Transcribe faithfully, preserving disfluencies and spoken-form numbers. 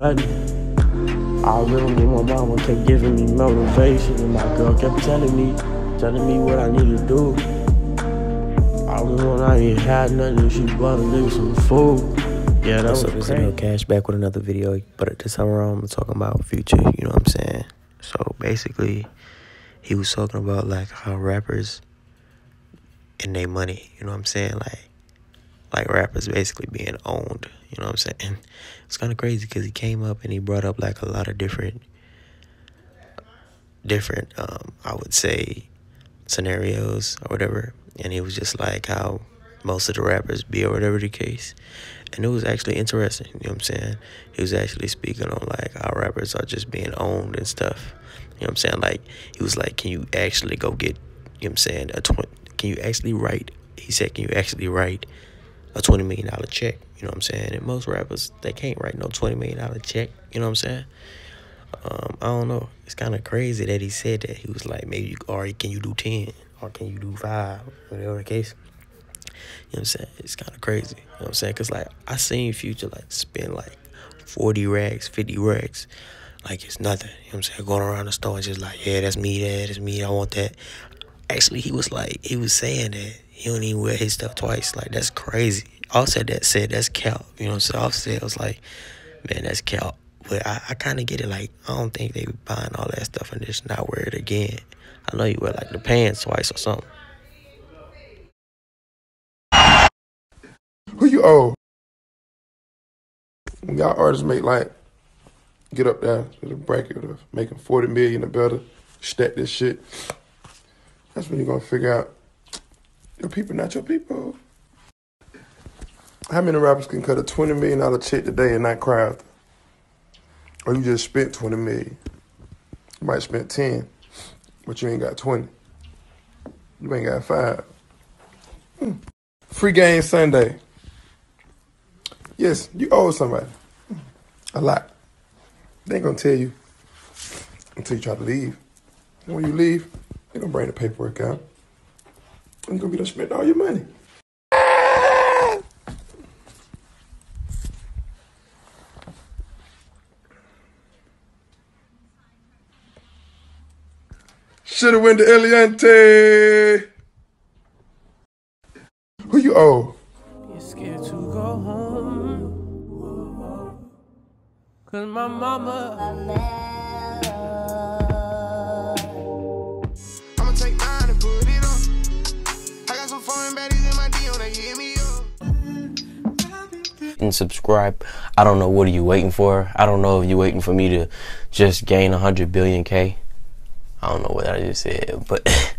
I remember my mama kept giving me motivation, and my girl kept telling me, telling me what I need to do. I remember when I ain't had nothing and she bought a nigga some food. Yeah, that's up, Deniro Kash back with another video, but this time around I'm talking about Future, you know what I'm saying? So basically, he was talking about like how rappers and their money, you know what I'm saying? Like, like rappers basically being owned, you know what I'm saying? It's kind of crazy because he came up and he brought up like a lot of different, different, um, I would say, scenarios or whatever. And he was just like how most of the rappers be or whatever the case. And it was actually interesting, you know what I'm saying? He was actually speaking on like how rappers are just being owned and stuff. You know what I'm saying? Like, he was like, can you actually go get, you know what I'm saying, a twenty, can you actually write, he said, can you actually write a twenty million dollar check, you know what I'm saying? And most rappers, they can't write no twenty million dollar check, you know what I'm saying? Um, I don't know. It's kind of crazy that he said that. He was like, maybe, you, or can you do ten? Or can you do five? Whatever the case. You know what I'm saying? It's kind of crazy, you know what I'm saying? Because, like, I seen Future, like, spend, like, forty racks, fifty racks. Like, it's nothing, you know what I'm saying? Going around the store and just like, yeah, that's me, that, that's me, I want that. Actually, he was like, he was saying that he don't even wear his stuff twice. Like, that's crazy. Offset that said, that's cap. You know what I'm saying? Offset was like, man, that's cap. But I, I kind of get it. Like, I don't think they be buying all that stuff and just not wear it again. I know you wear, like, the pants twice or something. Who you owe? When y'all artists make, like, get up there to the bracket of making forty million or better, stack this shit, that's when you're going to figure out your people, not your people. How many rappers can cut a twenty million dollar check today and not cry after? Or you just spent twenty million. You might spend ten, but you ain't got twenty. You ain't got five. Hmm. Free game Sunday. Yes, you owe somebody. A lot. They ain't going to tell you until you try to leave. And when you leave, they going to bring the paperwork out. I'm gonna be done spending all your money. Shoulda went to Eliante. Who you owe? You're scared to go home. Cause my mama. And subscribe. I don't know, what are you waiting for? I don't know if you're waiting for me to just gain a hundred billion K. I don't know what I just said, but